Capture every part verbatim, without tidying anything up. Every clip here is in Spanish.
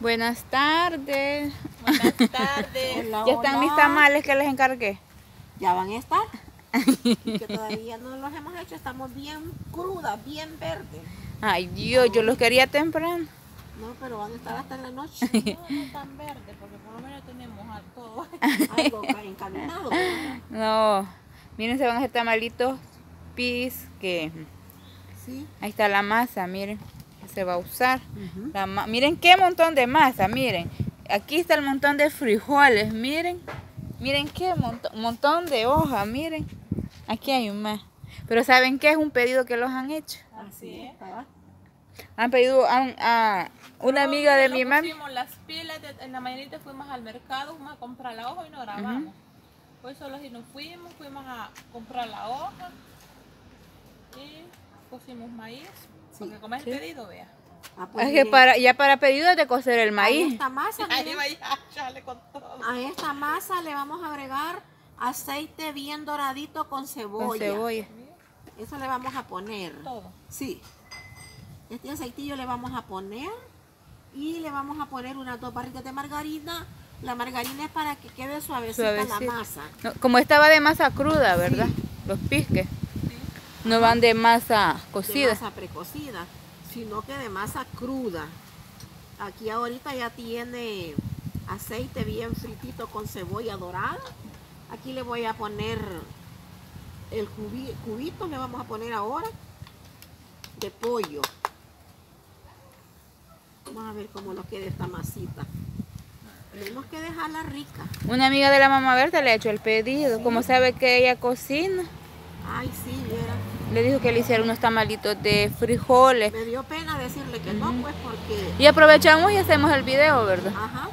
Buenas tardes. Buenas tardes. Hola, ya están hola. Mis tamales que les encargué. Ya van a estar. Que todavía no los hemos hecho, estamos bien crudas, bien verdes. Ay Dios, no. Yo los quería temprano. No, pero van a estar hasta en la noche. No, no están verdes, porque por lo menos tenemos algo, algo encaminado. No, miren, se van a hacer tamalitos pizque. Sí. Ahí está la masa, miren, se va a usar. Uh-huh. La miren qué montón de masa, miren. Aquí está el montón de frijoles, miren. Miren qué montón, montón de hojas, miren. Aquí hay un más. Pero ¿saben qué? Es un pedido que los han hecho. Así es. Han pedido a, a una no, amiga de mi mamá. Pusimos las pilas, de, en la mañanita fuimos al mercado, fuimos a comprar la hoja y no grabamos. Uh-huh. Pues solo si nos fuimos, fuimos a comprar la hoja y pusimos maíz. Porque como es sí. Pedido, vea. Ah, pues es que para, ya para pedidos de cocer el maíz. A esta masa, miren, a esta masa le vamos a agregar aceite bien doradito con cebolla. Con cebolla. Eso le vamos a poner. Todo. Sí. Este aceitillo le vamos a poner y le vamos a poner unas dos barritas de margarina. La margarina es para que quede suavecita, suavecita. La masa. No, como estaba de masa cruda, ¿verdad? Sí. Los pizques. No van de masa cocida. De masa precocida, sino que de masa cruda. Aquí ahorita ya tiene aceite bien fritito con cebolla dorada. Aquí le voy a poner el cubi, cubito, le vamos a poner ahora de pollo. Vamos a ver cómo nos queda esta masita. Tenemos que dejarla rica. Una amiga de la mamá Berta le ha hecho el pedido. Sí. Como sabe que ella cocina. Ay, sí, era. Le dijo que le hicieron unos tamalitos de frijoles. Me dio pena decirle que no, pues, porque... Y aprovechamos y hacemos el video, ¿verdad? Ajá.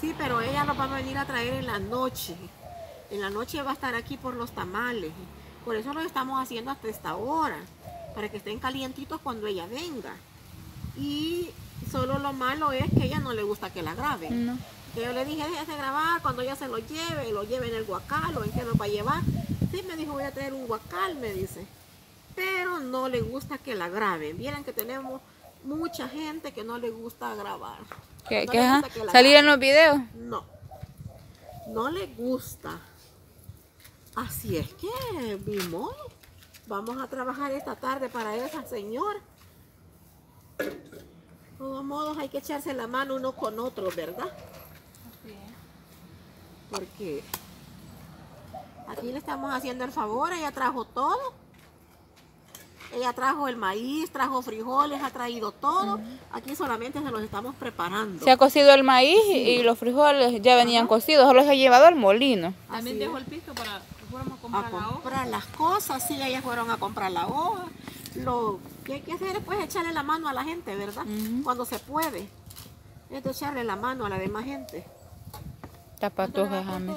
Sí, pero ella nos va a venir a traer en la noche. En la noche va a estar aquí por los tamales. Por eso lo estamos haciendo hasta esta hora. Para que estén calientitos cuando ella venga. Y solo lo malo es que a ella no le gusta que la graben. No. Yo le dije, déjese grabar cuando ella se lo lleve. Lo lleve en el guacal o en qué nos va a llevar. Sí, me dijo, voy a traer un guacal, me dice, pero no le gusta que la graben. Vieran que tenemos mucha gente que no le gusta grabar. ¿Qué, no qué, gusta que ¿Salir graben. En los videos? No, no le gusta. Así es que, vimos, vamos a trabajar esta tarde para esa señora. De todos modos, hay que echarse la mano uno con otro, ¿verdad? Así es. Porque... aquí le estamos haciendo el favor, ella trajo todo. Ella trajo el maíz, trajo frijoles, ha traído todo. Uh-huh. Aquí solamente se los estamos preparando. Se ha cocido el maíz sí. Y los frijoles ya venían uh-huh. cocidos, solo se ha llevado al molino. También dejó el piso para que fuéramos a comprar, a la comprar hoja. Las cosas, sí, ellas fueron a comprar la hoja. Lo que hay que hacer es pues, echarle la mano a la gente, ¿verdad? Uh-huh. Cuando se puede. Es de echarle la mano a la demás gente. Tapatojas, James.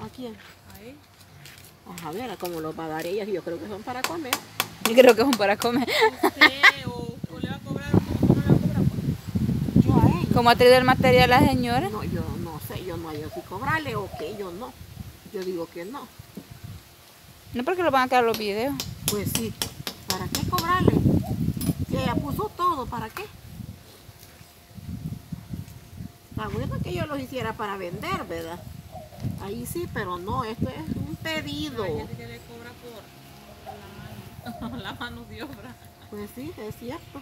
¿A quién? Ahí. Vamos a ver cómo los va a dar ellas. Yo creo que son para comer. Yo creo que son para comer. Usted, o, o le va a cobrar o no le va a cobrar. Pues. Yo a ella. ¿Cómo ha traído el material a la señora? No, yo no sé. Yo no hay si cobrarle o que yo no. Yo digo que no. No porque lo van a quedar los videos. Pues sí. ¿Para qué cobrarle? Si ella puso todo, ¿para qué? Está bueno que yo los hiciera para vender, ¿verdad? Ahí sí, pero no, esto es un pedido. Hay gente que le cobra por la mano, la mano de obra. Pues sí, es cierto.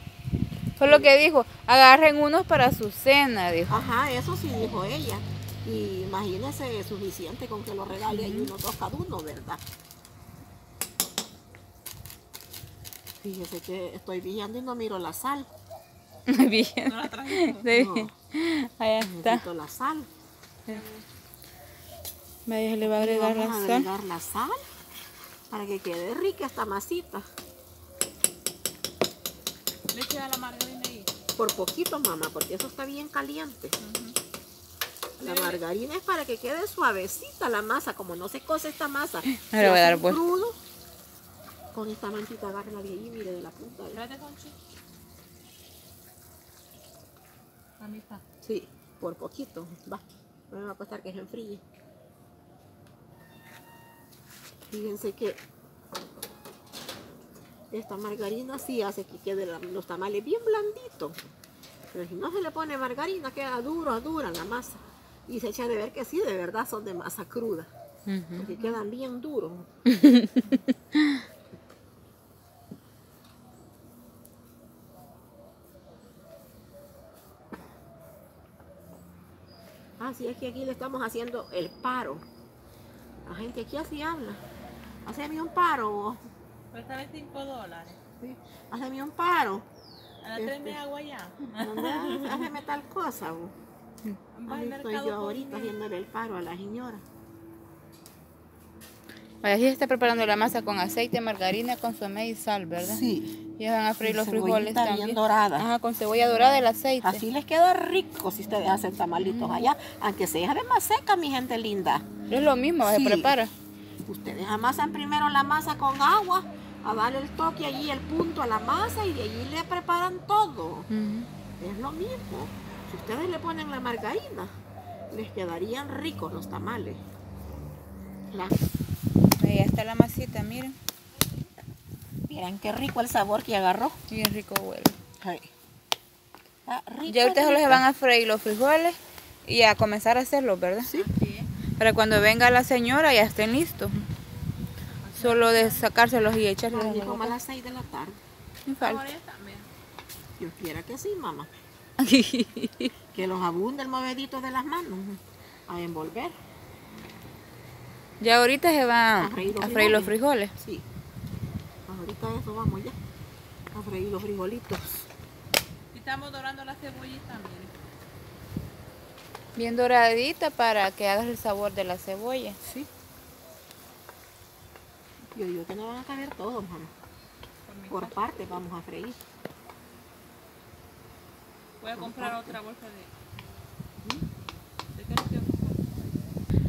Fue lo que dijo, agarren unos para su cena, dijo. Ajá, eso sí dijo ella. Y imagínense, suficiente con que lo regale ahí unos dos cada uno, ¿verdad? Fíjese que estoy viendo y no miro la sal. ¿No la traje? Sí. Ahí está. Necesito la sal. Sí. Le va a agregar, vamos la, a agregar sal. la sal para que quede rica esta masita. ¿Le queda la margarina ahí? Por poquito, mamá, porque eso está bien caliente. Uh-huh. La margarina es para que quede suavecita la masa, como no se cose esta masa. Ahora voy a dar vuelta. Crudo. Con esta mantita agárrala de ahí, mire, de la punta. Espérate, Conchi. A mitad. Sí, por poquito. Va. Me va a costar que se enfríe. Fíjense que esta margarina sí hace que queden los tamales bien blanditos. Pero si no se le pone margarina, queda duro, dura la masa. Y se echa de ver que sí, de verdad son de masa cruda. Uh-huh. Porque quedan bien duros. Así es que aquí le estamos haciendo el paro. La gente aquí así habla. Haceme un paro vos. Pues sale cinco dólares. Sí. Haceme un paro. A las tres me hago allá. Haceme tal cosa vos. Ahí estoy yo ahorita haciéndole el paro a la señora. Allí se está preparando la masa con aceite, margarina, consomé y sal, ¿verdad? Sí. Y van a freír los frijoles también. Bien dorada. Ajá, con cebolla dorada y el aceite. Así les queda rico si ustedes hacen tamalitos mm. allá, aunque se dejen más seca, mi gente linda. Es lo mismo, sí. Se prepara. Ustedes amasan primero la masa con agua, a darle el toque allí, el punto a la masa y de allí le preparan todo. Mm. Es lo mismo. Si ustedes le ponen la margarina, les quedarían ricos los tamales. La... Ahí está la masita, miren. Miren qué rico el sabor que agarró. Bien rico huele. Sí. Está rico. Ya ustedes les van a freír los frijoles y a comenzar a hacerlos, ¿verdad? Sí. Para cuando venga la señora ya estén listos. Solo de sacárselos y echarlos. Ay, como a las seis de la tarde. Sin falta. Yo quiera que sí, mamá. Que los abunde el movedito de las manos a envolver. Ya ahorita se van a freír los, a freír los frijoles. Sí. Ahorita eso vamos ya. A freír los frijolitos. Y estamos dorando la cebollita, miren. Bien doradita para que hagas el sabor de la cebolla. Sí. Yo digo que no van a caber todos, mamá. Por, Por parte vamos a freír. Voy a Por comprar parte. otra bolsa de... ¿Mm?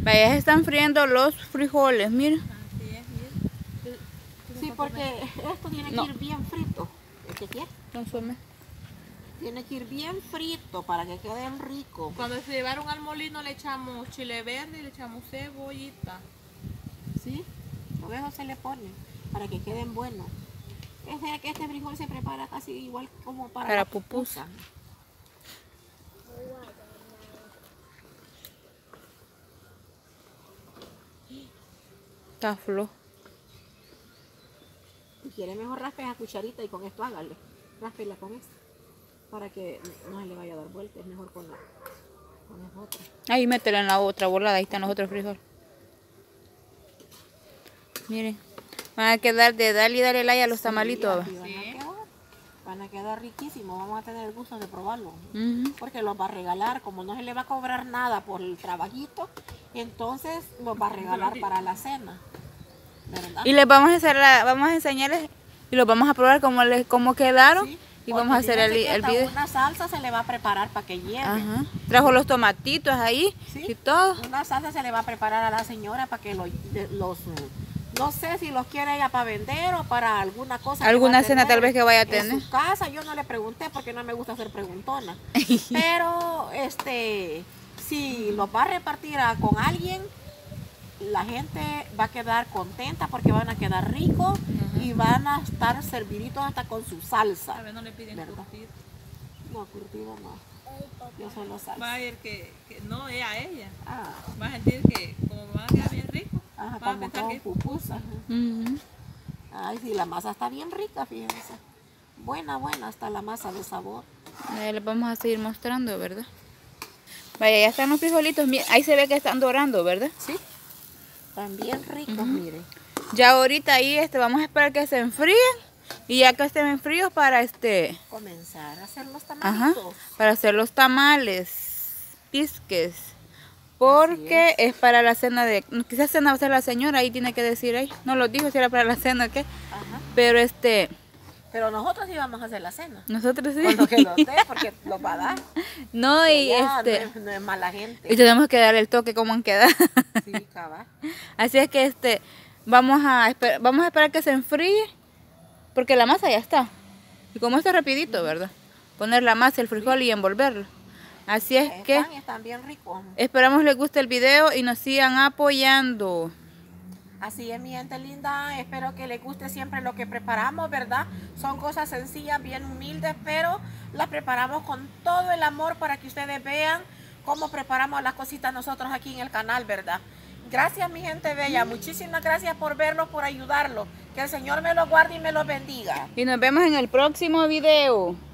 Vaya, se están friendo los frijoles, miren. Sí, porque esto tiene no. que ir bien frito. ¿Qué quieres? Consume. Tiene que ir bien frito para que queden ricos. Cuando se llevaron al molino le echamos chile verde y le echamos cebollita. ¿Sí? Por eso se le pone, para que queden buenos. Es de que este frijol se prepara casi igual como para, para la pupusa. pupusa. Está flojo. Si quiere mejor raspe esa cucharita y con esto hágale. Ráspela con esta. Para que no se le vaya a dar vuelta. Es mejor con la, con la otra. Ahí métela en la otra bolada. Ahí están los otros frijoles. Miren. Van a quedar de darle y darle like a los tamalitos. Sí, van, sí. A quedar, van a quedar riquísimos. Vamos a tener el gusto de probarlos. Uh-huh. Porque los va a regalar. Como no se le va a cobrar nada por el trabajito, entonces los va a regalar para la cena. ¿Verdad? Y les vamos a hacer la, vamos a enseñarles y los vamos a probar cómo les cómo quedaron, sí, y vamos a hacer el, el video. Una salsa se le va a preparar para que lleve. Ajá. Trajo los tomatitos ahí, sí, y todo. Una salsa se le va a preparar a la señora para que lo, los no sé si los quiere ella para vender o para alguna cosa. Alguna cena tal vez que vaya a tener. En su casa yo no le pregunté porque no me gusta hacer preguntona. Pero este si los va a repartir a, con alguien, la gente va a quedar contenta porque van a quedar ricos, uh-huh, y van a estar serviditos hasta con su salsa. A ver, no le piden curtido. No, curtido no. Yo solo salsa. Va a ir que, que no es a ella. Ah. Va a sentir que como va a quedar bien rico, ajá, va a pensar que es pupusa. Uh-huh. Ay, sí, la masa está bien rica, fíjense. Buena, buena, hasta la masa de sabor. Eh, les vamos a seguir mostrando, ¿verdad? Vaya, ya están los frijolitos, ahí se ve que están dorando, ¿verdad? Sí, están bien ricos, uh-huh, miren. Ya ahorita ahí este, vamos a esperar que se enfríen y ya que estén fríos para este... comenzar a hacer los tamales. Para hacer los tamales, pisques, porque es. es para la cena de... Quizás cena va a ser la señora, ahí tiene que decir ahí. No lo dijo si era para la cena o qué, ajá, pero este... Pero nosotros sí vamos a hacer la cena. Nosotros sí. Cuando que los dé, porque los va a dar. No, y ya, este... No es, no es mala gente. Y tenemos que darle el toque como han quedado. Sí, cabal. Así es que este... Vamos a, esper vamos a esperar que se enfríe. Porque la masa ya está. Y como está rapidito, ¿verdad? Poner la masa, el frijol, sí, y envolverlo. Así es están, que... Están bien ricos. Esperamos les guste el video y nos sigan apoyando. Así es, mi gente linda, espero que les guste siempre lo que preparamos, ¿verdad? Son cosas sencillas, bien humildes, pero las preparamos con todo el amor para que ustedes vean cómo preparamos las cositas nosotros aquí en el canal, ¿verdad? Gracias, mi gente bella, muchísimas gracias por verlos, por ayudarlos. Que el Señor me los guarde y me los bendiga. Y nos vemos en el próximo video.